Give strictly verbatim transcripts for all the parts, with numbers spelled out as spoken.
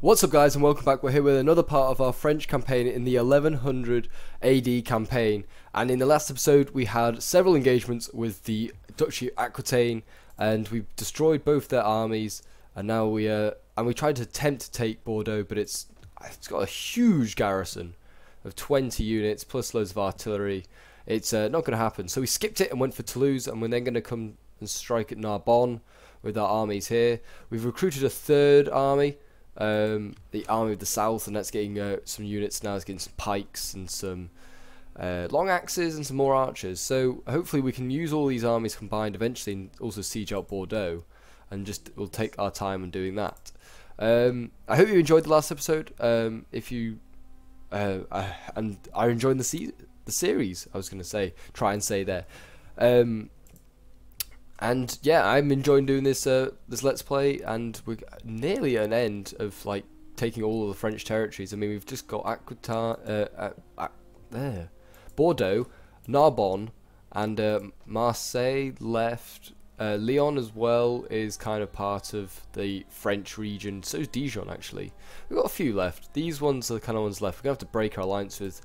What's up guys and welcome back. We're here with another part of our French campaign in the eleven hundred A D campaign, and in the last episode we had several engagements with the Duchy of Aquitaine and we destroyed both their armies, and now we uh, and we tried to attempt to take Bordeaux, but it's it's got a huge garrison of twenty units plus loads of artillery. It's uh, not going to happen, so we skipped it and went for Toulouse, and we're then going to come and strike at Narbonne with our armies here. We've recruited a third army. Um, the Army of the South, and that's getting uh, some units now. It's getting some pikes and some uh, long axes and some more archers, so hopefully we can use all these armies combined eventually and also siege out Bordeaux, and just we'll take our time in doing that. um, I hope you enjoyed the last episode. Um, if you uh, I, and I enjoyed the, se the series I was going to say try and say there um, and yeah, I'm enjoying doing this uh, this Let's Play, and we're nearly at an end of like taking all of the French territories. I mean, we've just got Aquitaine, uh, uh, uh, Bordeaux, Narbonne, and uh, Marseille left. Uh, Lyon as well is kind of part of the French region. So is Dijon, actually. We've got a few left. These ones are the kind of ones left. We're going to have to break our alliance with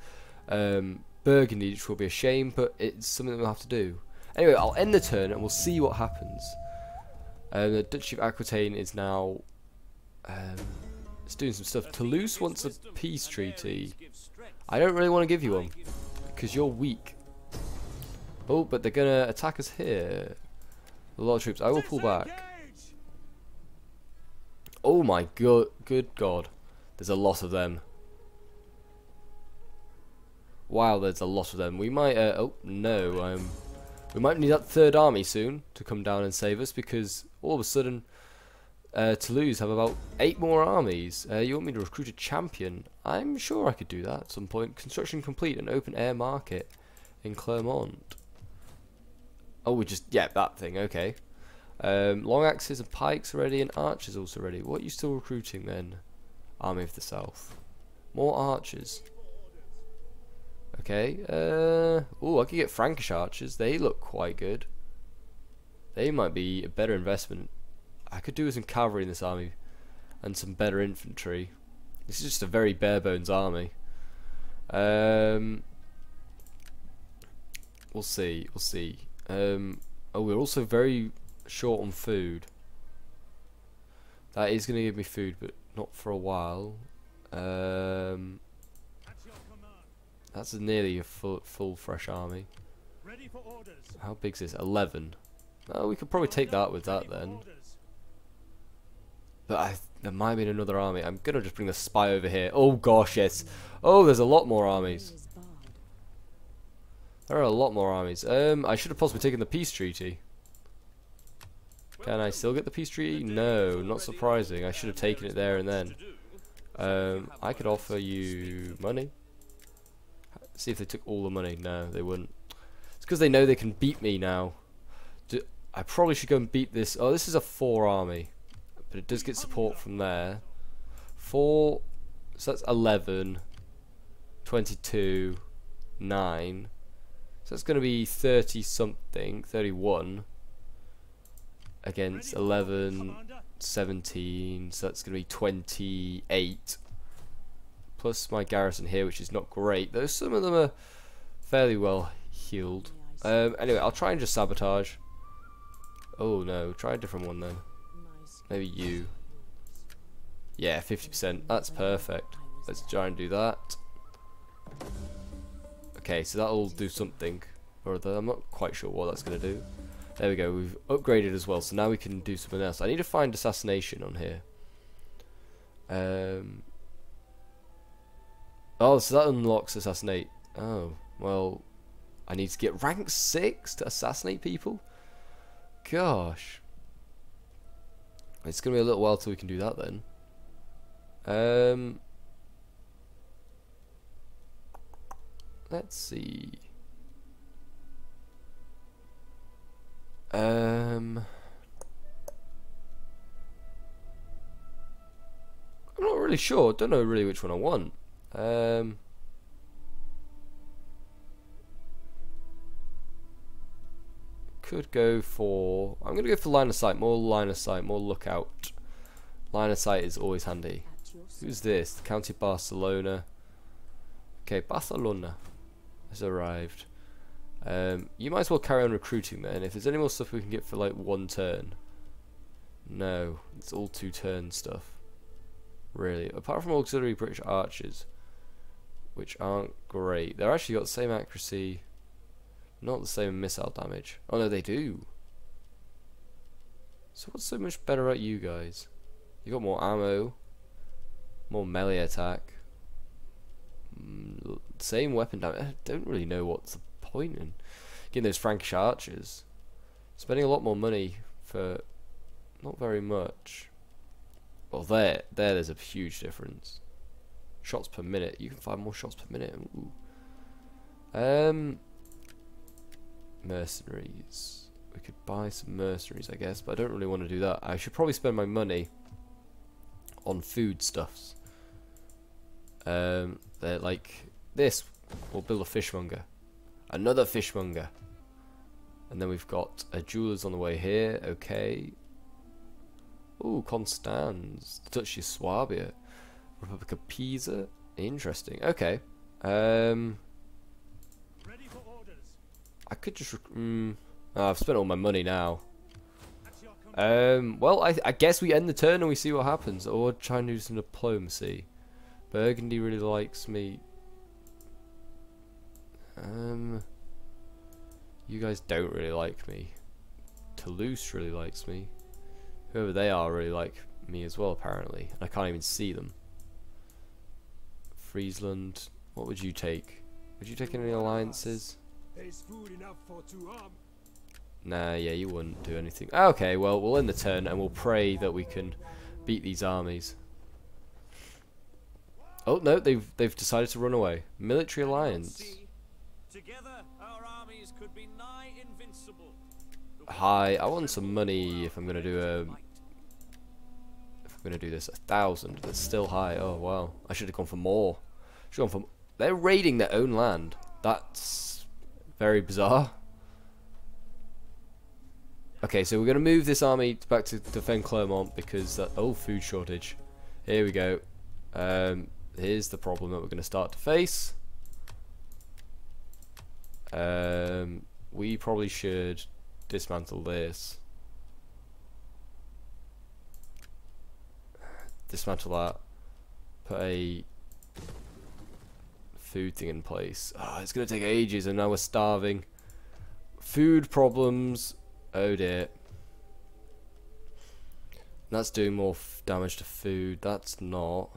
um, Burgundy, which will be a shame, but it's something that we'll have to do. Anyway, I'll end the turn and we'll see what happens. Um, the Duchy of Aquitaine is now um, it's doing some stuff. Toulouse wants a peace treaty. I don't really want to give you one because you're weak. Oh, but they're going to attack us here. A lot of troops. I will pull back. Oh my god. Good god. There's a lot of them. Wow, there's a lot of them. We might... Uh, oh, no. Um... We might need that third army soon to come down and save us, because all of a sudden uh, Toulouse have about eight more armies. Uh, you want me to recruit a champion? I'm sure I could do that at some point. Construction complete, an open air market in Clermont. Oh, we just, yeah, that thing, okay. Um, long axes and pikes are ready, and archers also ready. What are you still recruiting then? Army of the South. More archers. Okay, uh, oh, I could get Frankish archers. They look quite good. They might be a better investment. I could do with some cavalry in this army and some better infantry. This is just a very bare-bones army. Um, we'll see, we'll see. Um, oh, we're also very short on food. That is going to give me food, but not for a while. Um... That's nearly a full, full fresh army. Ready for orders. How big is this? eleven. Oh, we could probably take that with that then. But I, there might be another army. I'm going to just bring the spy over here. Oh gosh, yes. Oh, there's a lot more armies. There are a lot more armies. Um, I should have possibly taken the peace treaty. Can I still get the peace treaty? No, not surprising. I should have taken it there and then. Um, I could offer you money. See if they took all the money. No, they wouldn't. It's because they know they can beat me now. Do, I probably should go and beat this. Oh, this is a four army, but it does get support from there. Four, so that's eleven, twenty-two, nine. So that's going to be thirty something, thirty-one against eleven, seventeen. So that's going to be twenty-eight. Plus my garrison here, which is not great, though some of them are fairly well healed. Um, anyway, I'll try and just sabotage. Oh no, try a different one then. Maybe you. Yeah, fifty percent. That's perfect. Let's try and do that. Okay, so that'll do something or other. I'm not quite sure what that's going to do. There we go. We've upgraded as well, so now we can do something else. I need to find assassination on here. Um... Oh, so that unlocks assassinate. Oh, well, I need to get rank six to assassinate people? Gosh. It's going to be a little while till we can do that then. Um, let's see. Um, I'm not really sure. Don't know really which one I want. Um, could go for, I'm going to go for line of sight, more line of sight, more lookout. Line of sight is always handy. Who's this? The County of Barcelona. Okay, Barcelona has arrived. Um, you might as well carry on recruiting then. If there's any more stuff we can get for like one turn. No, it's all two turn stuff. Really, apart from auxiliary British archers, which aren't great. They're actually got the same accuracy, not the same missile damage. Oh no, they do. So what's so much better at you guys? You got more ammo, more melee attack, mm, same weapon damage. I don't really know what's the point in getting those Frankish archers. Spending a lot more money for not very much. Well, there, there, there's a huge difference. Shots per minute. You can find more shots per minute. Ooh. Um, mercenaries. We could buy some mercenaries, I guess, but I don't really want to do that. I should probably spend my money on foodstuffs. Um, they're like this. We'll build a fishmonger. Another fishmonger. And then we've got a jeweler's on the way here. Okay. Ooh, Constance. The Duchy of Swabia. Republic of Pisa. Interesting. Okay. Um, Ready for orders. I could just... Mm, oh, I've spent all my money now. Um, well, I, I guess we end the turn and we see what happens. Or try and do some diplomacy. Burgundy really likes me. Um, you guys don't really like me. Toulouse really likes me. Whoever they are really like me as well, apparently. And I can't even see them. Friesland, what would you take? Would you take any alliances? Nah, yeah, you wouldn't do anything. Okay, well, we'll end the turn and we'll pray that we can beat these armies. Oh, no, they've, they've decided to run away. Military alliance. Together, our armies could be nigh invincible. Hi, I want some money if I'm gonna do a. If I'm gonna do this, a thousand. That's still high. Oh wow! I should have gone for more. Should have gone for. They're raiding their own land. That's very bizarre. Okay, so we're gonna move this army back to defend Clermont because that. Oh, food shortage. Here we go. Um, here's the problem that we're gonna start to face. Um, we probably should. Dismantle this. Dismantle that. Put a food thing in place. Oh, it's going to take ages and now we're starving. Food problems. Oh dear. That's doing more f damage to food. That's not.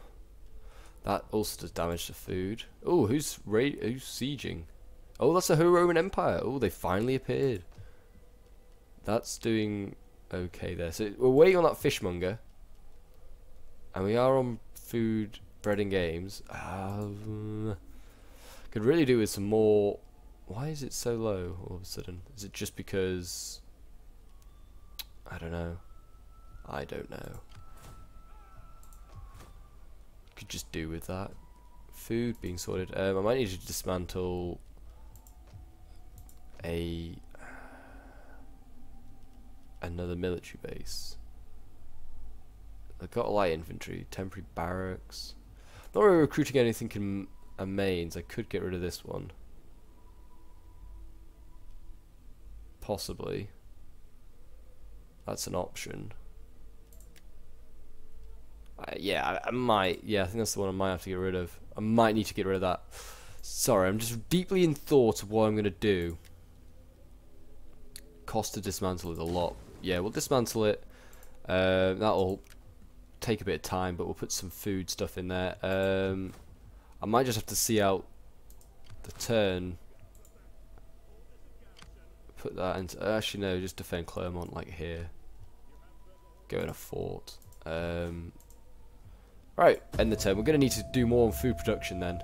That also does damage to food. Oh, who's, ra who's sieging? Oh, that's the Holy Roman Empire. Oh, they finally appeared. That's doing okay there. So we're waiting on that fishmonger. And we are on food, bread and games. Um, could really do with some more... Why is it so low all of a sudden? Is it just because... I don't know. I don't know. Could just do with that. Food being sorted. Um, I might need to dismantle a... another military base. They've got a light infantry, temporary barracks. Not really recruiting anything in a mains. I could get rid of this one. Possibly. That's an option. Uh, yeah, I, I might. Yeah, I think that's the one I might have to get rid of. I might need to get rid of that. Sorry, I'm just deeply in thought of what I'm going to do. Cost to dismantle is a lot. Yeah, we'll dismantle it. Uh, that'll take a bit of time, but we'll put some food stuff in there. Um, I might just have to see out the turn. Put that into... Actually, no, just defend Clermont, like here. Go in a fort. Um, right, end the turn. We're going to need to do more on food production then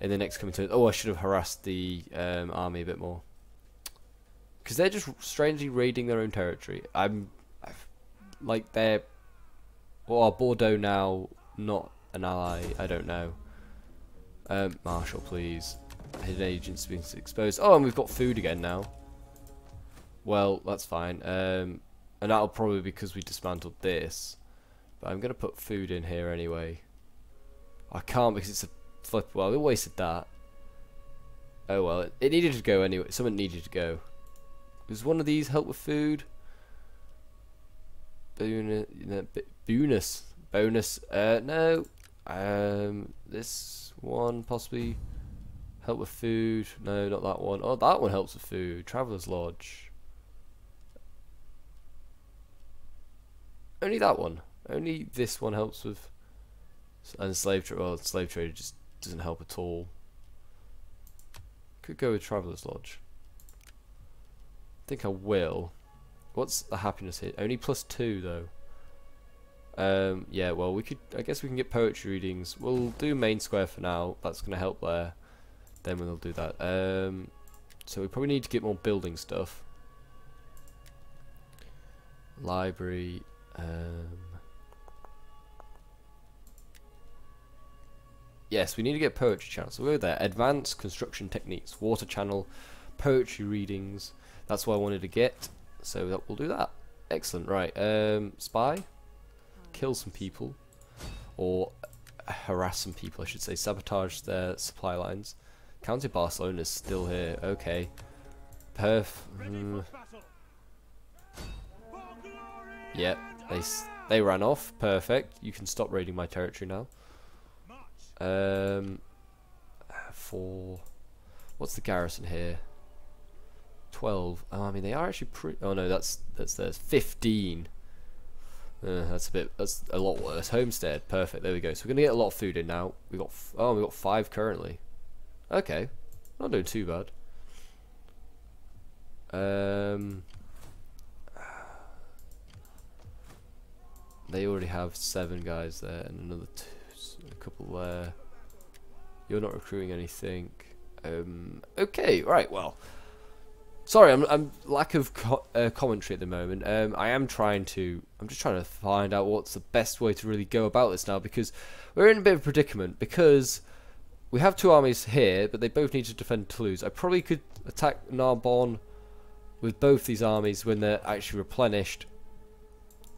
in the next coming turn. Oh, I should have harassed the um, army a bit more. Because they're just strangely raiding their own territory. I'm, I've, like they're, or well, Bordeaux now not an ally? I don't know. Um, Marshal, please. Hidden agent's been exposed. Oh, and we've got food again now. Well, that's fine. Um, and that'll probably be because we dismantled this. But I'm gonna put food in here anyway. I can't because it's a flip. Well, we wasted that. Oh well, it, it needed to go anyway. Someone needed to go. Does one of these help with food? Bonus, bonus, bonus. Uh, no. Um, this one possibly help with food. No, not that one. Oh, that one helps with food. Traveller's Lodge. Only that one. Only this one helps with. And slave trade. Well, slave trade just doesn't help at all. Could go with Traveller's Lodge. I think I will. What's the happiness here? Only plus two though. Um, yeah, well, we could. I guess we can get poetry readings. We'll do main square for now. That's gonna help there. Then we'll do that. Um, so we probably need to get more building stuff. Library. Um, yes, we need to get poetry channels. So we'll go there. Advanced construction techniques, water channel, poetry readings. That's what I wanted to get. So that, we'll do that. Excellent. Right. Um, spy. Kill some people. Or harass some people, I should say. Sabotage their supply lines. County of Barcelona is still here. Okay. Perf. Mm. Yep. They, they ran off. Perfect. You can stop raiding my territory now. Um, for what's the garrison here? Twelve. Oh, I mean, they are actually pretty. Oh no, that's that's theirs. Fifteen. Uh, that's a bit. That's a lot worse. Homestead. Perfect. There we go. So we're gonna get a lot of food in now. We got. F oh, we got five currently. Okay, not doing too bad. Um, they already have seven guys there and another two. A couple there. You're not recruiting anything. Um, okay, right. Well, sorry, I'm, I'm lack of co uh, commentary at the moment. Um, I am trying to. I'm just trying to find out what's the best way to really go about this now, because we're in a bit of a predicament because we have two armies here, but they both need to defend Toulouse. I probably could attack Narbonne with both these armies when they're actually replenished,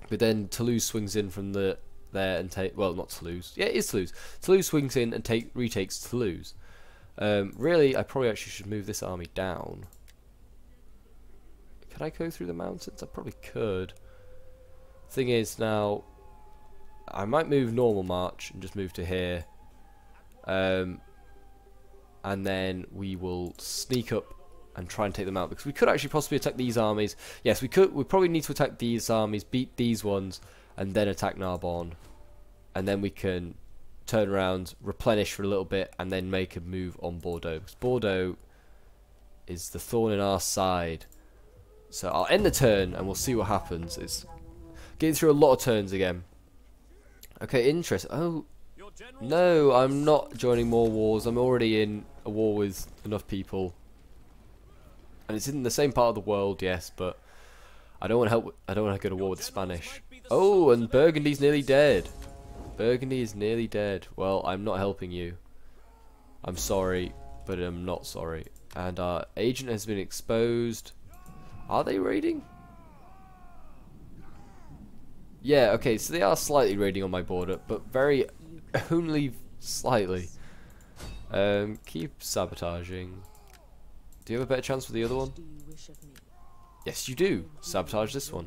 but then Toulouse swings in from the. There and take well not Toulouse yeah it is Toulouse Toulouse swings in and take retakes Toulouse. Um, really, I probably actually should move this army down. Can I go through the mountains? I probably could. Thing is now I might move normal march and just move to here, um, and then we will sneak up and try and take them out, because we could actually possibly attack these armies. Yes, we could. We probably need to attack these armies, beat these ones, and then attack Narbonne, and then we can turn around, replenish for a little bit, and then make a move on Bordeaux, because Bordeaux is the thorn in our side. So I'll end the turn and we'll see what happens. It's getting through a lot of turns again. Okay, interest. Oh no, I'm not joining more wars. I'm already in a war with enough people, and it's in the same part of the world. Yes, but I don't want to help. I don't want to go to war with the Spanish. Oh, and Burgundy's nearly dead. Burgundy is nearly dead. Well, I'm not helping you. I'm sorry, but I'm not sorry. And our agent has been exposed. Are they raiding? Yeah, okay, so they are slightly raiding on my border, but very only slightly. Um, keep sabotaging. Do you have a better chance for the other one? Yes, you do. Sabotage this one.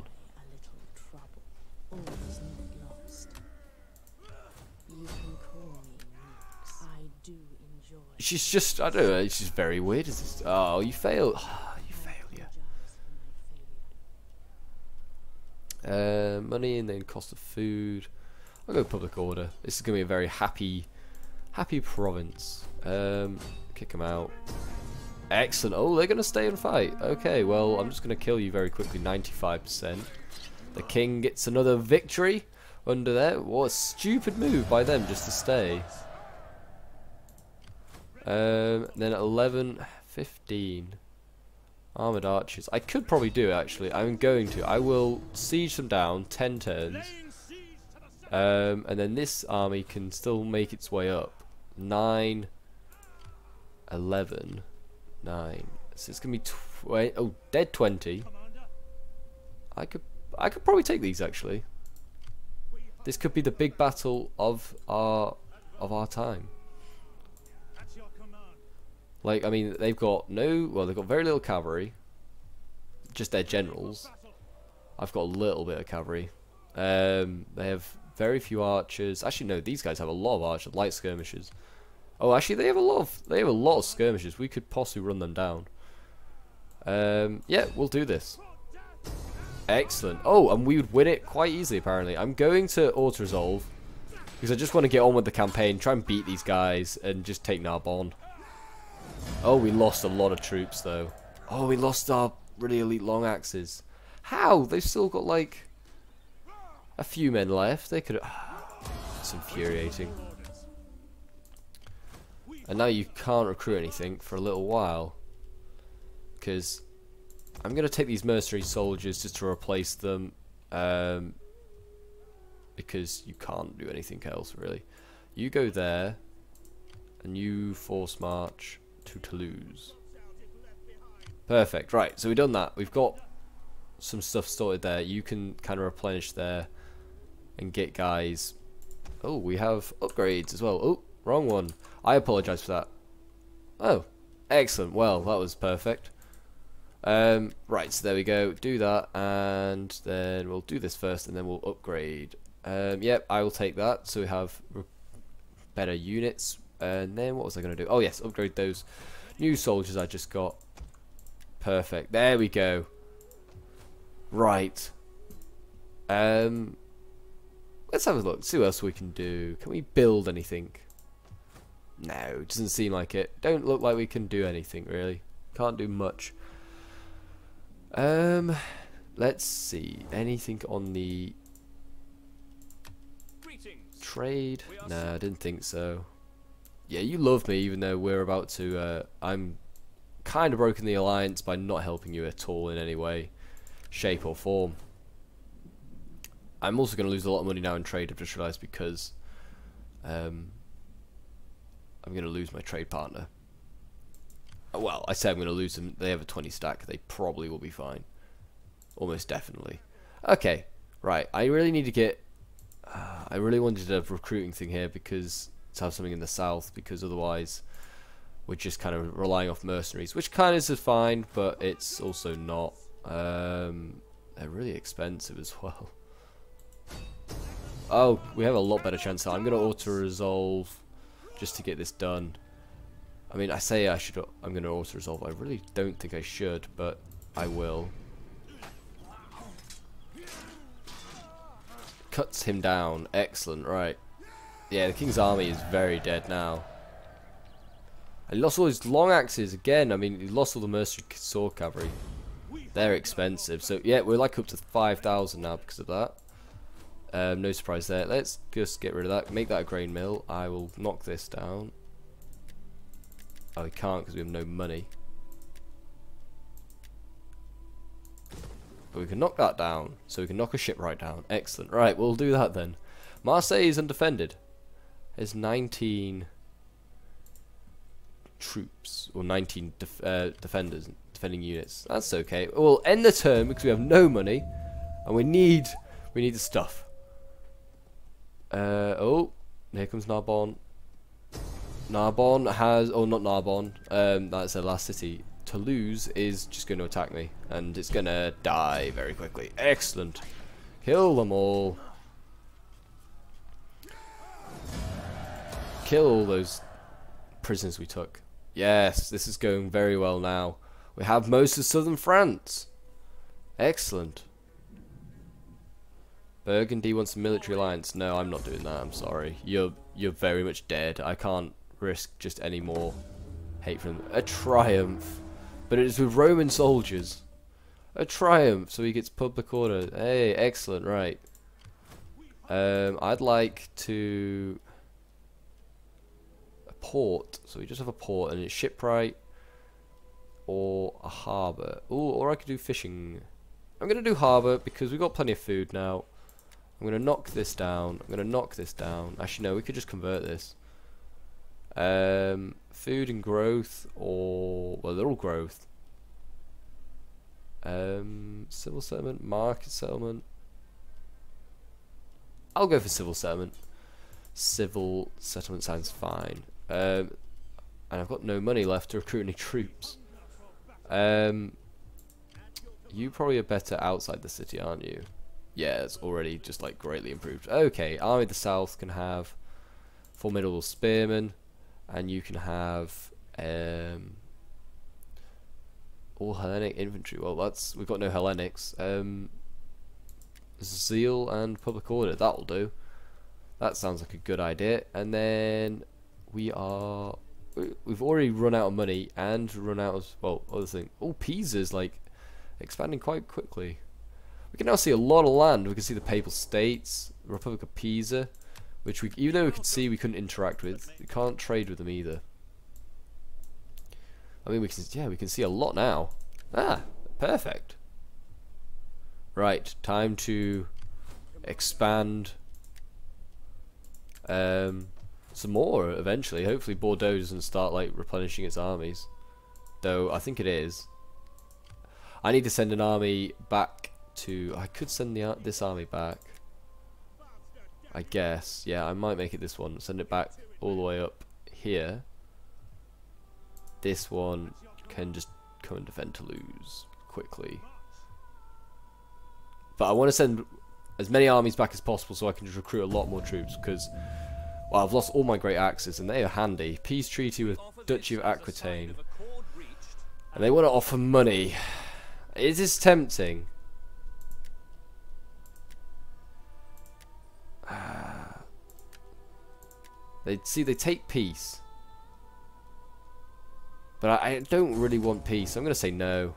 She's just, I don't know, it's just very weird. Is this, oh, you failed. Oh, you failed, yeah. Uh, money and then cost of food. I'll go public order. This is going to be a very happy, happy province. Um, kick them out. Excellent. Oh, they're going to stay and fight. Okay, well, I'm just going to kill you very quickly. ninety-five percent. The king gets another victory under there. What a stupid move by them just to stay. Um, then at eleven, fifteen. Armoured archers. I could probably do it, actually. I'm going to. I will siege them down, ten turns. Um, and then this army can still make its way up. nine, eleven, nine. So it's going to be twenty. Oh, dead twenty. I could... I could probably take these, actually. This could be the big battle of our of our time. Like, I mean, they've got no, well, they've got very little cavalry, just their generals. I've got a little bit of cavalry. Um, they have very few archers. Actually, no, these guys have a lot of archers, light skirmishers. Oh, actually, they have a lot of they have a lot of skirmishers. We could possibly run them down. Um, yeah, we'll do this. Excellent. Oh, and we would win it quite easily, apparently. I'm going to auto-resolve because I just want to get on with the campaign, try and beat these guys, and just take Narbonne. Oh, we lost a lot of troops, though. Oh, we lost our really elite long axes. How? They've still got, like, a few men left. They could have... It's infuriating. And now you can't recruit anything for a little while. Because I'm going to take these mercenary soldiers just to replace them. Um, because you can't do anything else, really. You go there. And you force march to Toulouse. Perfect. Right, so we've done that. We've got some stuff sorted there. You can kind of replenish there and get guys. Oh, we have upgrades as well. Oh, wrong one. I apologize for that. Oh, excellent. Well, that was perfect. Um, right, so there we go. Do that, and then we'll do this first, and then we'll upgrade. Um, yep, I will take that. So we have better units. And then what was I going to do? Oh, yes, upgrade those new soldiers I just got. Perfect. There we go. Right. Um, let's have a look. See what else we can do. Can we build anything? No, it doesn't seem like it. Don't look like we can do anything, really. Can't do much. Um, let's see. Anything on the trade? Nah, I didn't think so. Yeah, you love me, even though we're about to... Uh, I'm kind of broken the alliance by not helping you at all in any way, shape or form. I'm also going to lose a lot of money now in trade, I've just realised, because um, I'm going to lose my trade partner. Well, I say I'm going to lose them. They have a twenty stack. They probably will be fine. Almost definitely. Okay, right. I really need to get... Uh, I really wanted a recruiting thing here because... to have something in the south, because otherwise we're just kind of relying off mercenaries, which kind of is fine, but it's also not. Um, they're really expensive as well. Oh, we have a lot better chance now. I'm going to auto-resolve just to get this done. I mean, I say I should. I'm going to auto-resolve. I really don't think I should, but I will. Cuts him down. Excellent. Right. Yeah, the king's army is very dead now. I lost all his long axes again. I mean, he lost all the mercenary sword cavalry. They're expensive. So, yeah, we're like up to five thousand now because of that. Um, no surprise there. Let's just get rid of that. Make that a grain mill. I will knock this down. Oh, we can't because we have no money. But we can knock that down. So we can knock a ship right down. Excellent. Right, we'll do that then. Marseille is undefended. There's nineteen troops, or nineteen def uh, defenders, defending units. That's okay. We'll end the turn because we have no money, and we need we need the stuff. Uh, oh, here comes Narbonne. Narbonne has, oh, not Narbonne. Um, that's their last city. Toulouse is just going to attack me, and it's going to die very quickly. Excellent. Kill them all. Kill all those prisoners we took. Yes, this is going very well now. We have most of southern France. Excellent. Burgundy wants a military alliance. No, I'm not doing that. I'm sorry. You're you're very much dead. I can't risk just any more hate from them. A triumph, but it is with Roman soldiers. A triumph. So he gets public order. Hey, excellent. Right. Um, I'd like to. Port, so we just have a port, and it's shipwright or a harbour. Oh, or I could do fishing. I'm going to do harbour because we've got plenty of food now. I'm going to knock this down. I'm going to knock this down. Actually, no, we could just convert this. Um, food and growth, or well, they're all growth. Um, civil settlement, market settlement. I'll go for civil settlement. Civil settlement sounds fine. Um, and I've got no money left to recruit any troops. Um, you probably are better outside the city, aren't you? Yeah, it's already just like greatly improved. Okay, Army of the South can have formidable spearmen, and you can have um, all Hellenic infantry. Well, that's, we've got no Hellenics. Um, zeal and public order, that'll do. That sounds like a good idea. And then we are, we've already run out of money and run out of, well, other thing. Oh, Pisa's like expanding quite quickly. We can now see a lot of land. We can see the Papal States, Republic of Pisa, which we, even though we could see, we couldn't interact with. We can't trade with them either. I mean, we can, yeah, we can see a lot now. Ah, perfect. Right, time to expand um, some more eventually. Hopefully Bordeaux doesn't start like replenishing its armies, though I think it is. I need to send an army back to, I could send the this army back, I guess. Yeah, I might make it this one, send it back all the way up here. This one can just come and defend Toulouse quickly. But I want to send as many armies back as possible so I can just recruit a lot more troops, because, well, I've lost all my great axes and they are handy. Peace treaty with Duchy of Aquitaine, and they want to offer money. It is tempting. They see, they take peace, but I, I don't really want peace. I'm gonna say no.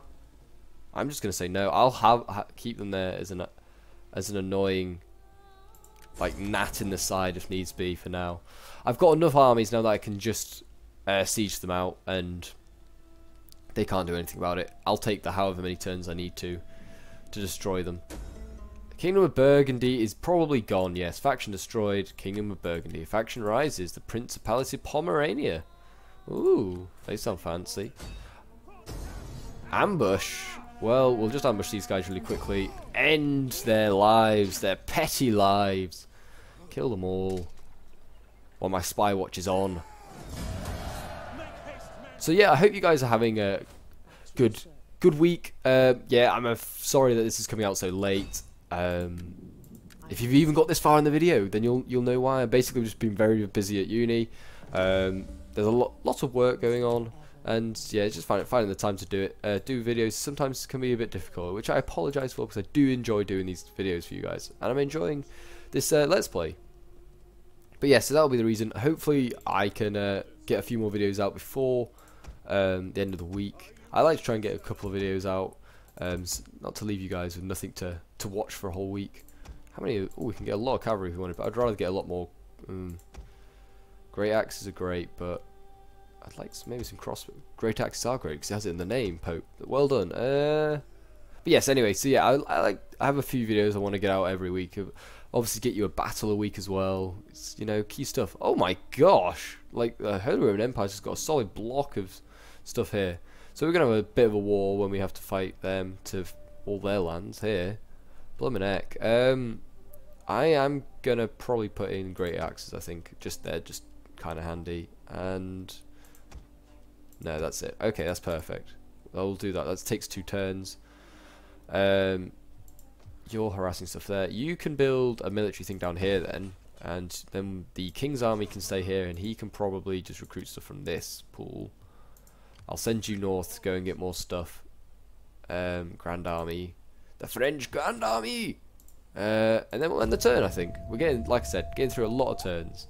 I'm just gonna say no. I'll have ha keep them there as an uh, as an annoying like gnat in the side if needs be. For now, I've got enough armies now that I can just uh, siege them out, and they can't do anything about it. I'll take the however many turns I need to to destroy them. Kingdom of Burgundy is probably gone, yes. Faction destroyed, Kingdom of Burgundy. Faction rises, the Principality of Pomerania. Ooh, they sound fancy. Ambush. Well, we'll just ambush these guys really quickly. End their lives, their petty lives. Kill them all. While my spy watch is on. So yeah, I hope you guys are having a good, good week. Uh, yeah, I'm uh, sorry that this is coming out so late. Um, if you've even got this far in the video, then you'll you'll know why. I've basically just been very busy at uni. Um, there's a lot lots of work going on, and yeah, just find, finding the time to do it. Uh, do videos sometimes can be a bit difficult, which I apologise for, because I do enjoy doing these videos for you guys, and I'm enjoying this uh, Let's Play. But yeah, so that'll be the reason. Hopefully, I can uh, get a few more videos out before um, the end of the week. I like to try and get a couple of videos out. Um, not to leave you guys with nothing to, to watch for a whole week. How many? Oh, we can get a lot of cavalry if we wanted, but I'd rather get a lot more. Um, great axes are great, but I'd like some, maybe some crossbow. Great axes are great because it has it in the name, Pope. Well done. Uh, but yes, anyway, so yeah, I, I like. I have a few videos I want to get out every week. Obviously, get you a battle a week as well. It's, you know, key stuff. Oh my gosh! Like the Holy Roman Empire's just got a solid block of stuff here. So we're going to have a bit of a war when we have to fight them to all their lands here. Blimmin' heck. Um, I am going to probably put in great axes, I think. Just there, just kind of handy. And no, that's it. Okay, that's perfect. I'll do that. That takes two turns. Um, you're harassing stuff there. You can build a military thing down here then. And then the King's army can stay here, and he can probably just recruit stuff from this pool. I'll send you north to go and get more stuff. Um, Grand Army. The French Grand Army! Uh, and then we'll end the turn, I think. We're getting, like I said, getting through a lot of turns.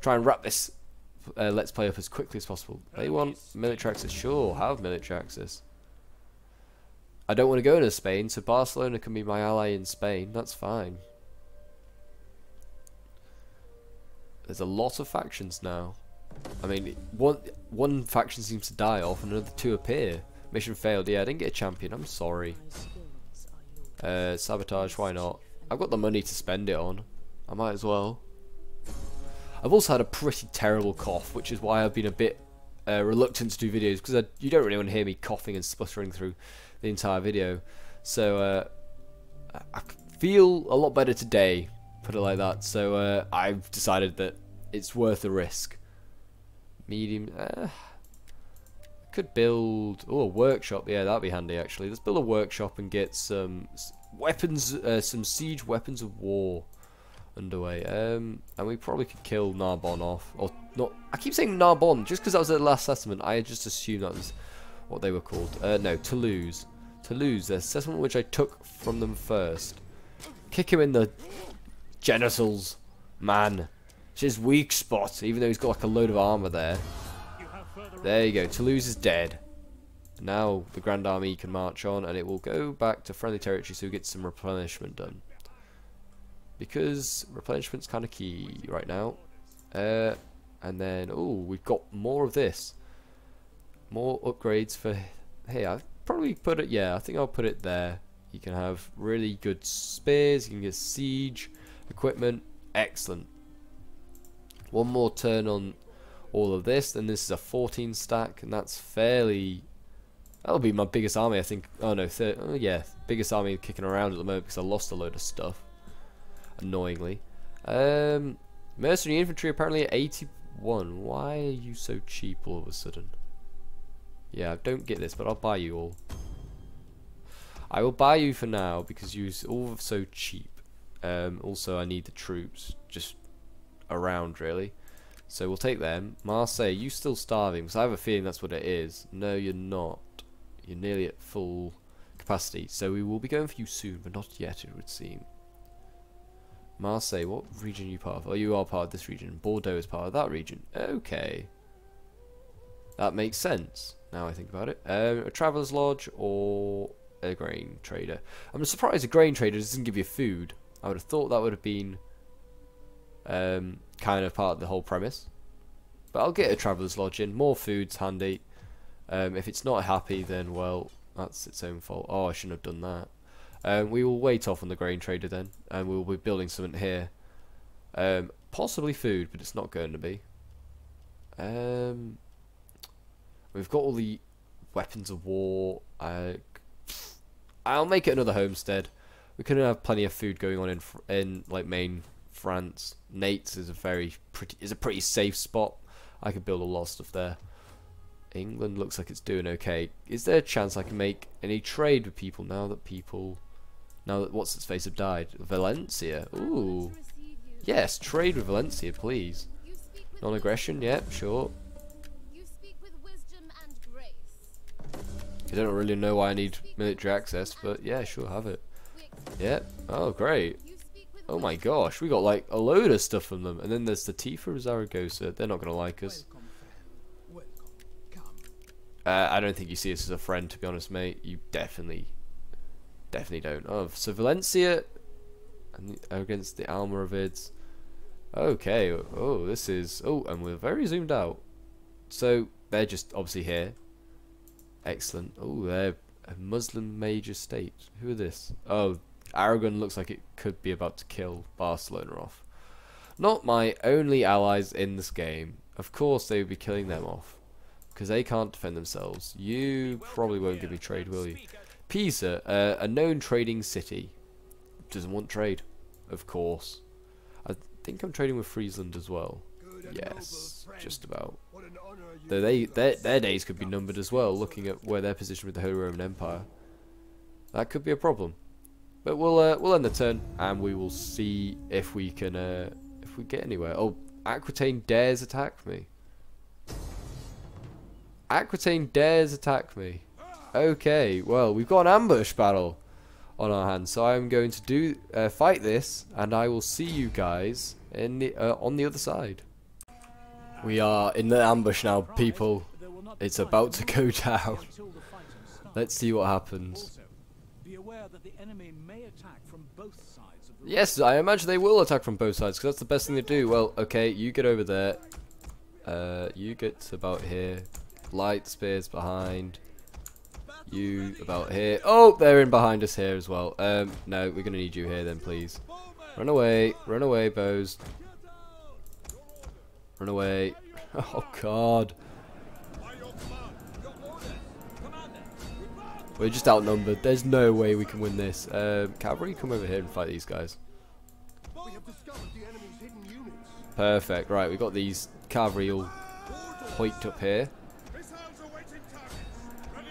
Try and wrap this uh, Let's Play up as quickly as possible. They want military access. Sure, have military access. I don't want to go into Spain, so Barcelona can be my ally in Spain. That's fine. There's a lot of factions now. I mean, one one faction seems to die off and another two appear. Mission failed. Yeah, I didn't get a champion. I'm sorry. Uh, sabotage, why not? I've got the money to spend it on. I might as well. I've also had a pretty terrible cough, which is why I've been a bit uh, reluctant to do videos, because you don't really want to hear me coughing and spluttering through the entire video. So, uh, I feel a lot better today, put it like that. So uh, I've decided that it's worth a risk. Medium. Uh, I could build. Oh, a workshop. Yeah, that'd be handy actually. Let's build a workshop and get some weapons, uh, some siege weapons of war underway. Um, and we probably could kill Narbonne off, or not. I keep saying Narbonne just because that was their last settlement. I just assumed that was what they were called. Uh, no, Toulouse. Toulouse, their settlement which I took from them first. Kick him in the genitals, man. It's his weak spot, even though he's got like a load of armor there. There you go, Toulouse is dead. Now the Grand Army can march on and it will go back to friendly territory, so we get some replenishment done. Because replenishment's kind of key right now. Uh, and then, oh, we've got more of this. More upgrades for... Hey, I've probably put it... Yeah, I think I'll put it there. You can have really good spears. You can get siege equipment. Excellent. One more turn on all of this. Then this is a fourteen stack. And that's fairly... That'll be my biggest army, I think. Oh, no. Oh, yeah. Biggest army kicking around at the moment because I lost a load of stuff. Annoyingly. Um, mercenary infantry apparently at eighty-one. Why are you so cheap all of a sudden? Yeah, I don't get this, but I'll buy you all. I will buy you for now because you're all so cheap. Um, also, I need the troops just around, really. So we'll take them. Marseille, you still starving? Because I have a feeling that's what it is. No, you're not. You're nearly at full capacity. So we will be going for you soon, but not yet, it would seem. Marseille, what region are you part of? Oh, you are part of this region. Bordeaux is part of that region. Okay. That makes sense, now I think about it. Um, a traveller's lodge or a grain trader. I'm surprised a grain trader doesn't give you food. I would have thought that would have been um, kind of part of the whole premise. But I'll get a traveller's lodge in. More food's handy. Um, if it's not happy, then, well, that's its own fault. Oh, I shouldn't have done that. Um, we will wait off on the grain trader then, and we'll be building something here. Um, possibly food, but it's not going to be. Um... We've got all the weapons of war. Uh, I'll make it another homestead. We can have plenty of food going on in in like main France. Nates is a very pretty is a pretty safe spot. I could build a lot of stuff there. England looks like it's doing okay. Is there a chance I can make any trade with people now that people now that what's its face have died? Valencia. Ooh, yes, trade with Valencia, please. Non-aggression. Yep, yeah, sure. I don't really know why I need military access, but yeah, sure, have it. Yeah. Oh, great. Oh my gosh, we got like a load of stuff from them. And then there's the Tifa of Zaragoza. They're not going to like us. Uh, I don't think you see us as a friend, to be honest, mate. You definitely, definitely don't. Oh, so Valencia and the, against the Almoravids. Okay. Oh, this is... Oh, and we're very zoomed out. So they're just obviously here. Excellent. Oh, they're a Muslim major state. Who are this? Oh, Aragon looks like it could be about to kill Barcelona off. Not my only allies in this game. Of course they would be killing them off. Because they can't defend themselves. You probably won't give me trade, will you? Pisa, uh, a known trading city. Doesn't want trade. Of course. I think I'm trading with Friesland as well. Yes, just about. Though they, their, their days could be numbered as well, looking at where they're positioned with the Holy Roman Empire. That could be a problem. But we'll uh, we'll end the turn, and we will see if we can uh, if we get anywhere. Oh, Aquitaine dares attack me. Aquitaine dares attack me. Okay, well, we've got an ambush battle on our hands, so I'm going to do uh, fight this, and I will see you guys in the uh, on the other side. We are in the ambush now, people. It's about to go down. Let's see what happens. Yes, I imagine they will attack from both sides, because that's the best thing to do. Well, okay, you get over there. Uh, you get about here. Light spears behind. You about here. Oh, they're in behind us here as well. Um, no, we're going to need you here then, please. Run away. Run away, bows. Run away. Oh, God. We're just outnumbered. There's no way we can win this. Uh, cavalry, come over here and fight these guys. Perfect. Right, we've got these cavalry all hoiked up here.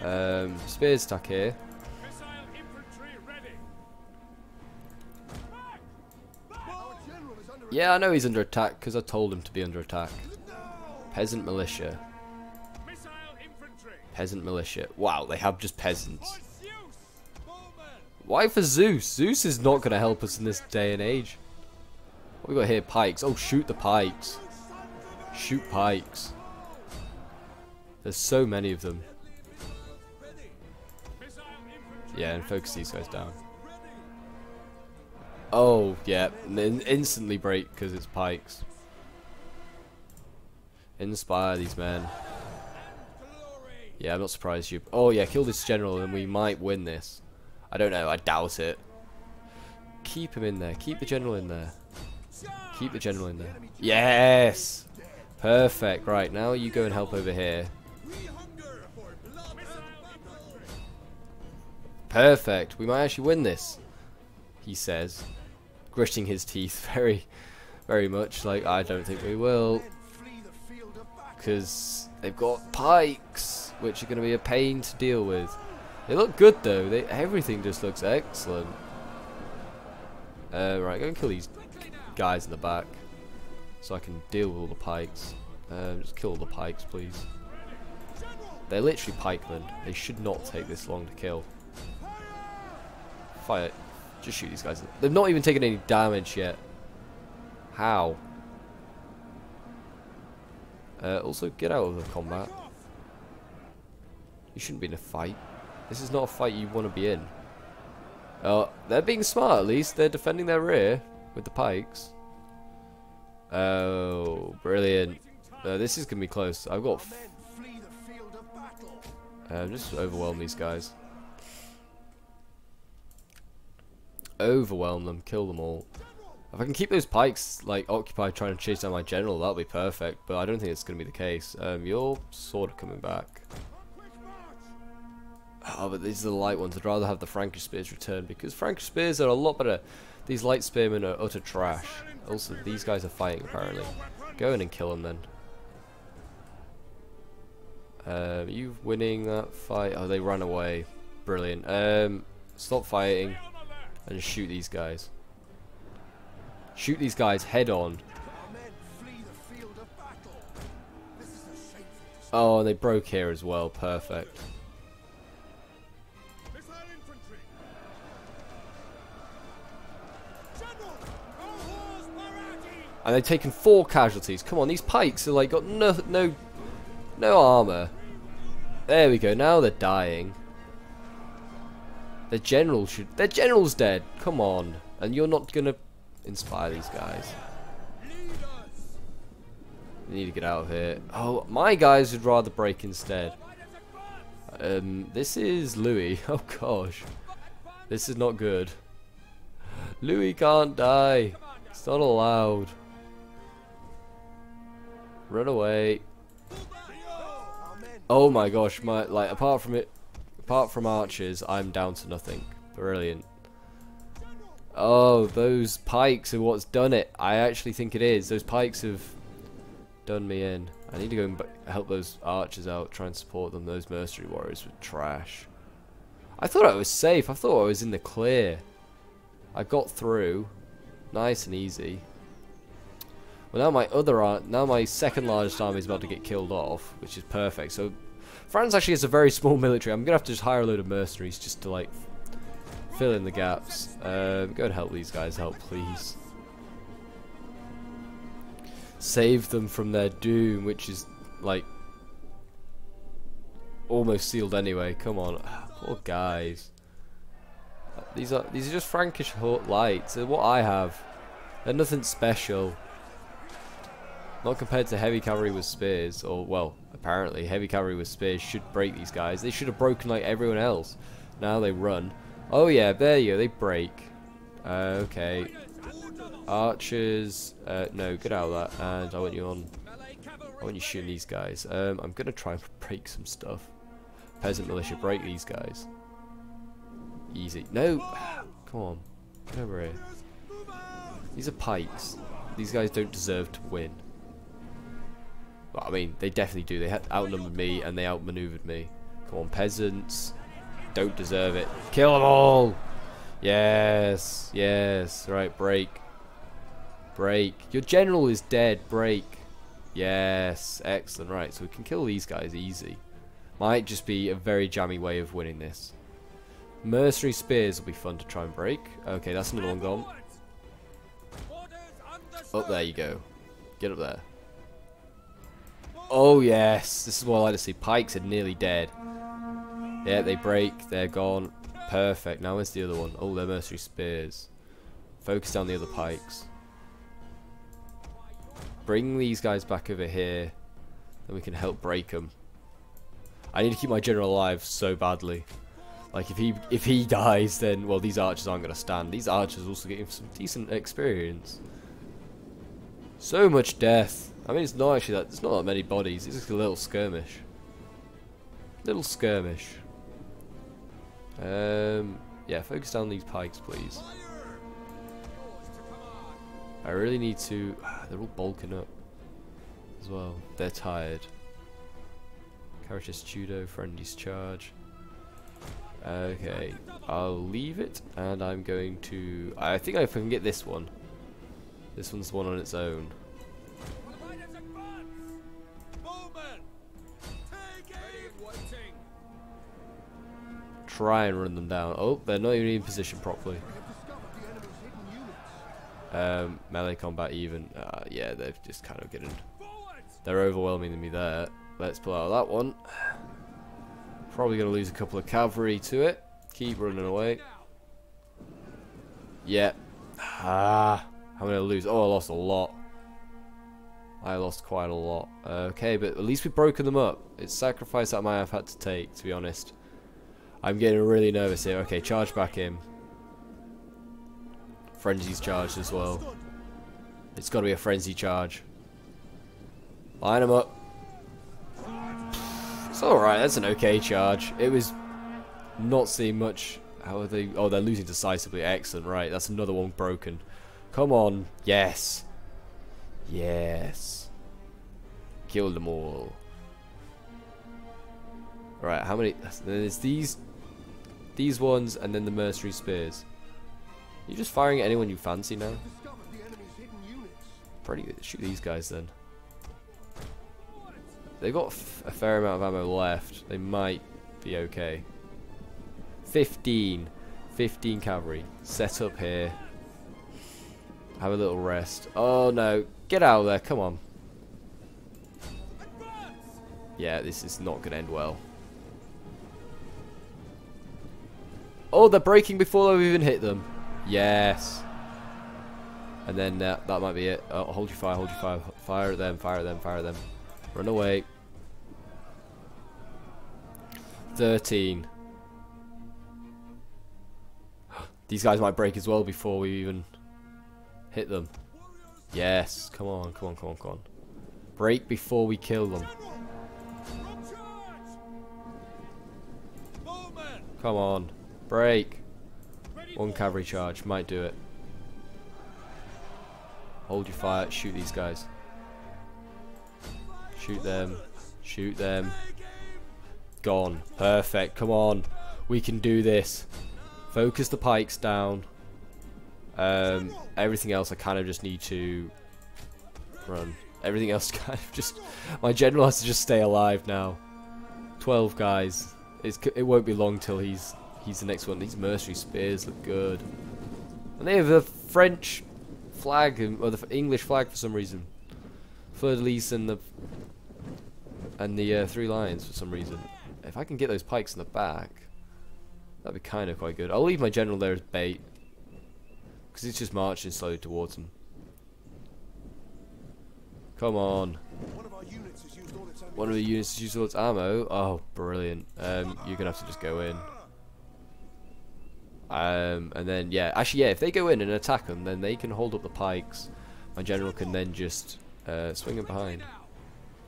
Um, spears attack here. Yeah, I know he's under attack because I told him to be under attack. Peasant militia. Peasant militia. Wow, they have just peasants. Why for Zeus? Zeus is not going to help us in this day and age. What we got here? Pikes. Oh, shoot the pikes. Shoot pikes. There's so many of them. Yeah, and focus these guys down. Oh, yeah. And then instantly break because it's pikes. Inspire these men. Yeah, I'm not surprised you... Oh, yeah, kill this general and we might win this. I don't know, I doubt it. Keep him in there. Keep the general in there. Keep the general in there. Yes! Perfect. Right, now you go and help over here. Perfect. We might actually win this, he says, gritting his teeth very, very much. Like, I don't think we will. Because they've got pikes, which are going to be a pain to deal with. They look good, though. They, everything just looks excellent. Uh, right, go and kill these guys in the back so I can deal with all the pikes. Uh, just kill all the pikes, please. They're literally pikemen. They should not take this long to kill. Fire. Just shoot these guys. They've not even taken any damage yet. How? Uh, also, get out of the combat. You shouldn't be in a fight. This is not a fight you want to be in. Uh, they're being smart, at least. They're defending their rear with the pikes. Oh, brilliant. Uh, this is going to be close. I've got... Uh, just overwhelm these guys. Overwhelm them. Kill them all. If I can keep those pikes, like, occupied trying to chase down my general, that'll be perfect. But I don't think it's going to be the case. Um, you're sort of coming back. Oh, but these are the light ones. I'd rather have the Frankish spears return because Frankish spears are a lot better. These light spearmen are utter trash. Also, these guys are fighting apparently. Go in and kill them then. Um, are you winning that fight? Oh, they ran away. Brilliant. Um, stop fighting and shoot these guys. Shoot these guys head on. Oh, and they broke here as well. Perfect. And they've taken four casualties. Come on, these pikes are like got no no no armor. There we go. Now they're dying. Their general should. Their general's dead. Come on, and you're not gonna inspire these guys. They need to get out of here. Oh, my guys would rather break instead. Um, this is Louis. Oh gosh, this is not good. Louis can't die. It's not allowed. Run away. Oh my gosh, my like apart from it apart from archers, I'm down to nothing. Brilliant. Oh, those pikes are what's done it. I actually think it is. Those pikes have done me in. I need to go and help those archers out, try and support them. Those mercenary warriors were trash. I thought I was safe. I thought I was in the clear. I got through nice and easy. Well, now my other ar now my second largest army is about to get killed off, which is perfect. So France actually has a very small military. I'm gonna have to just hire a load of mercenaries just to like fill in the gaps. Um, go and help these guys out, please. Save them from their doom, which is like almost sealed anyway. Come on, poor guys. These are these are just Frankish lights. They're what I have. They're nothing special. Not compared to heavy cavalry with spears, or well, apparently heavy cavalry with spears should break these guys. They should have broken like everyone else. Now they run. Oh yeah, there you go. They break. Uh, okay. Archers. Uh, no, get out of that. And I want you on. I want you shooting these guys. Um, I'm gonna try and break some stuff. Peasant militia, break these guys. Easy. No! Come on. Get over here. These are pikes. These guys don't deserve to win. Well, I mean, they definitely do. They had outnumbered me and they outmaneuvered me. Come on, peasants. Don't deserve it. Kill them all! Yes, yes. Right, break. Break. Your general is dead. Break. Yes, excellent. Right, so we can kill these guys easy. Might just be a very jammy way of winning this. Mercenary spears will be fun to try and break. Okay, that's another one gone. Up there you go. Get up there. Oh yes, this is what I like to see. Pikes are nearly dead. Yeah, they break. They're gone. Perfect. Now where's the other one? Oh, they're mercenary spears. Focus down the other pikes. Bring these guys back over here. Then we can help break them. I need to keep my general alive so badly. Like if he if he dies, then well, these archers aren't going to stand. These archers also get some decent experience. So much death. I mean, it's not actually that. It's not that many bodies. It's just a little skirmish. Little skirmish. Um. Yeah. Focus down these pikes, please. I really need to. Ah, they're all bulking up as well. They're tired. Caritas Tudo, Friendly's Charge. Okay, I'll leave it, and I'm going to... I think I can get this one. This one's one on its own. Try and run them down. Oh, they're not even in position properly. Um, melee combat even. Uh, yeah, they're just kind of getting... They're overwhelming me there. Let's pull out that one. Probably going to lose a couple of cavalry to it. Keep running away. Yeah. Ah, I'm going to lose. Oh, I lost a lot. I lost quite a lot. Okay, but at least we've broken them up. It's a sacrifice that I might have had to take, to be honest. I'm getting really nervous here. Okay, charge back in. Frenzy's charged as well. It's got to be a frenzy charge. Line them up. It's alright, that's an okay charge. It was not seeing much. How are they? Oh, they're losing decisively. Excellent, right. That's another one broken. Come on. Yes. Yes. Kill them all. Alright, how many? There's these these ones and then the mercenary spears. You're just firing at anyone you fancy now? Pretty good. Shoot these guys then. They've got f a fair amount of ammo left. They might be okay. fifteen. fifteen cavalry. Set up here. Have a little rest. Oh no. Get out of there. Come on. Yeah, this is not going to end well. Oh, they're breaking before they've even hit them. Yes. And then uh, that might be it. Oh, hold your fire. Hold your fire. Fire at them. Fire at them. Fire at them. Run away. Thirteen. These guys might break as well before we even hit them. Yes. Come on. Come on. Come on. Come on. Break before we kill them. Come on. Break. One cavalry charge. Might do it. Hold your fire. Shoot these guys. Shoot them. Shoot them. Gone. Perfect. Come on. We can do this. Focus the pikes down. Um, everything else I kind of just need to run. Everything else kind of just... My general has to just stay alive now. twelve guys. It's, it won't be long till he's he's the next one. These mercenary spears look good. And they have the French flag, or the English flag for some reason. Fleur de Lis and the... and the uh, three lions for some reason. If I can get those pikes in the back, that'd be kind of quite good. I'll leave my general there as bait, because he's just marching slowly towards them. Come on. One of our units has used all its ammo. One of the units has used all its ammo. Oh, brilliant. Um, you're gonna have to just go in. Um, and then yeah, actually yeah, if they go in and attack them, then they can hold up the pikes. My general can then just uh, swing them behind.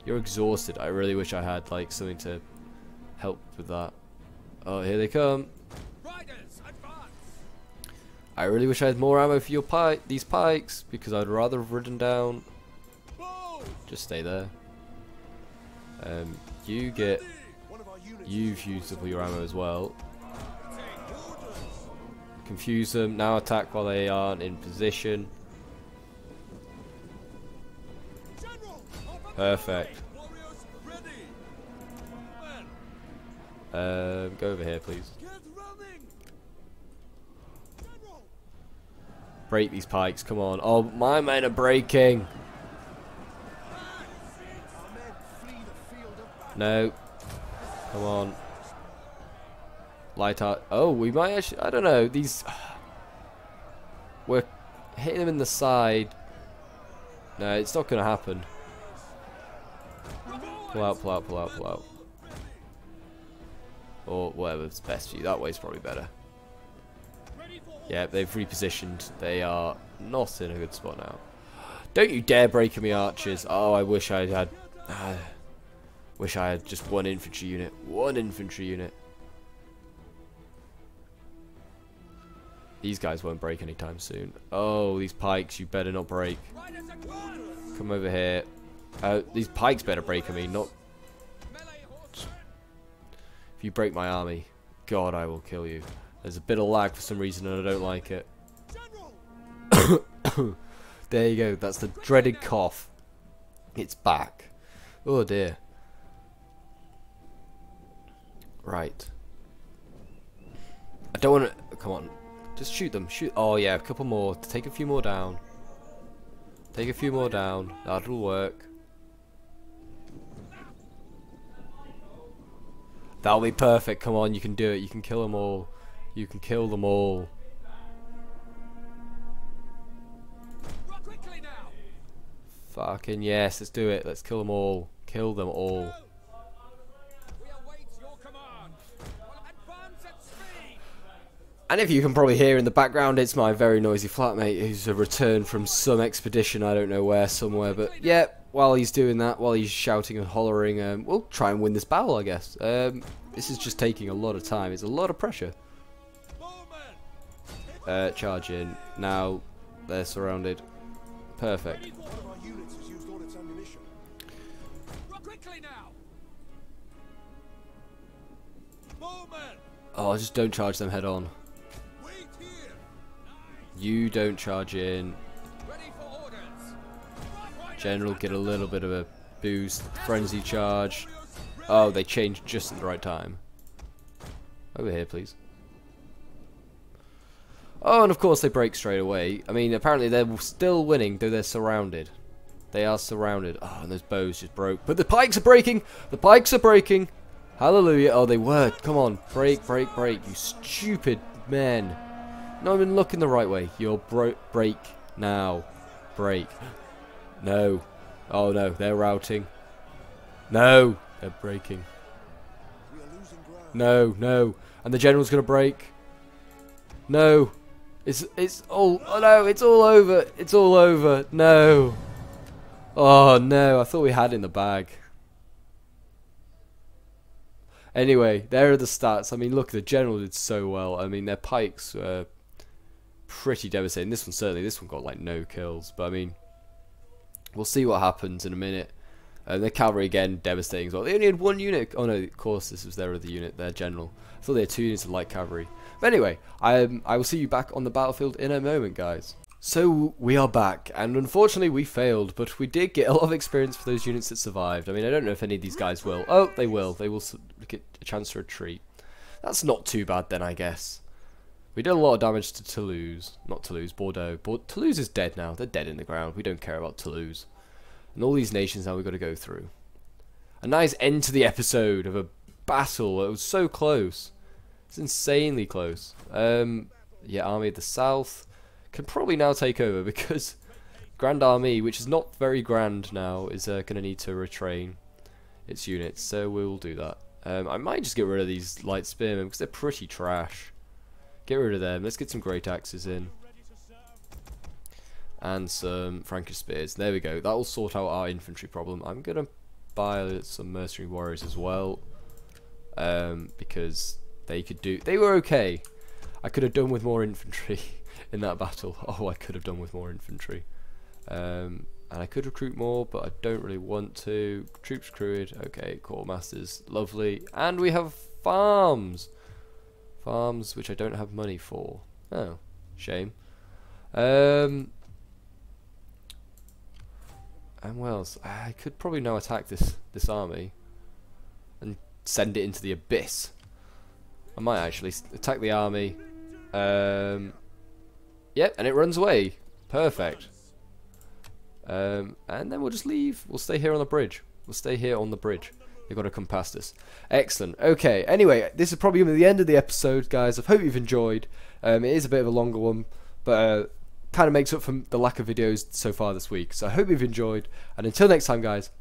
You're exhausted. I really wish I had like something to help with that. Oh, here they come. I really wish I had more ammo for your pike, these pikes, because I'd rather have ridden down. Just stay there. Um, you get, you've used up all your ammo as well. Confuse them, now attack while they aren't in position. Perfect. Um, go over here, please. Break these pikes, come on. Oh, my men are breaking. No. Come on. Light art. Oh, we might actually, I don't know. These. We're hitting them in the side. No, it's not going to happen. Pull out, pull out, pull out, pull out. Or whatever's best for you. That way's probably better. Yeah, they've repositioned. They are not in a good spot now. Don't you dare break me archers. Oh, I wish I had... Uh, wish I had just one infantry unit. One infantry unit. These guys won't break anytime soon. Oh, these pikes, you better not break. Come over here. Uh, these pikes better break, I mean, not... If you break my army, God, I will kill you. There's a bit of lag for some reason and I don't like it. There you go. That's the dreaded cough. It's back. Oh dear. Right. I don't want to... Come on. Just shoot them. Shoot. Oh yeah, a couple more. Take a few more down. Take a few more down. That'll work. That'll be perfect. Come on, you can do it. You can kill them all. You can kill them all. Fucking yes, let's do it. Let's kill them all. Kill them all. And if you can probably hear in the background, it's my very noisy flatmate who's a return from some expedition. I don't know where, somewhere. But yeah, while he's doing that, while he's shouting and hollering, um, we'll try and win this battle, I guess. Um, this is just taking a lot of time. It's a lot of pressure. Uh, charge in. Now they're surrounded. Perfect. Oh, just don't charge them head on. You don't charge in. General, get a little bit of a boost. Frenzy charge. Oh, they changed just at the right time. Over here, please. Oh, and of course they break straight away. I mean, apparently they're still winning, though they're surrounded. They are surrounded. Oh, and those bows just broke. But the pikes are breaking! The pikes are breaking! Hallelujah. Oh, they were. Come on. Break, break, break. You stupid men. No, I've been looking the right way. You're bro- break now. Break. No. Oh, no. They're routing. No. They're breaking. No, no. And the general's going to break. No. It's it's all oh no, it's all over. It's all over. No. Oh no, I thought we had it in the bag. Anyway, there are the stats. I mean, look, the general did so well. I mean, their pikes were pretty devastating. This one certainly, this one got like no kills, but I mean, we'll see what happens in a minute. And the cavalry again, devastating as well. They only had one unit. Oh no, of course this was their other unit, their general. I thought they had two units of light cavalry. But anyway, I, um, I will see you back on the battlefield in a moment, guys. So we are back, and unfortunately we failed, but we did get a lot of experience for those units that survived. I mean, I don't know if any of these guys will. Oh, they will. They will get a chance to retreat. That's not too bad then, I guess. We did a lot of damage to Toulouse. Not Toulouse, Bordeaux. Bo- Toulouse is dead now. They're dead in the ground. We don't care about Toulouse. And all these nations now we've got to go through. A nice end to the episode of a battle. It was so close. It's insanely close. Um, yeah, Army of the South can probably now take over because Grand Army, which is not very grand now, is uh, going to need to retrain its units. So we'll do that. Um, I might just get rid of these light spearmen because they're pretty trash. Get rid of them. Let's get some great axes in. And some Frankish spears. There we go. That will sort out our infantry problem. I'm going to buy some mercenary warriors as well. Um, because they could do... They were okay. I could have done with more infantry. in that battle. Oh, I could have done with more infantry. Um, and I could recruit more, but I don't really want to. Troops crewed. Okay, quartermasters. Lovely. And we have farms. Farms, which I don't have money for. Oh, shame. Um, and what else? I could probably now attack this, this army and send it into the abyss. I might actually attack the army. Um, yep, and it runs away. Perfect. Um, and then we'll just leave. We'll stay here on the bridge. We'll stay here on the bridge. They've got to come past us. Excellent. Okay, anyway, this is probably going to be the end of the episode, guys. I hope you've enjoyed. Um, it is a bit of a longer one, but uh, kind of makes up for the lack of videos so far this week. So I hope you've enjoyed. And until next time, guys,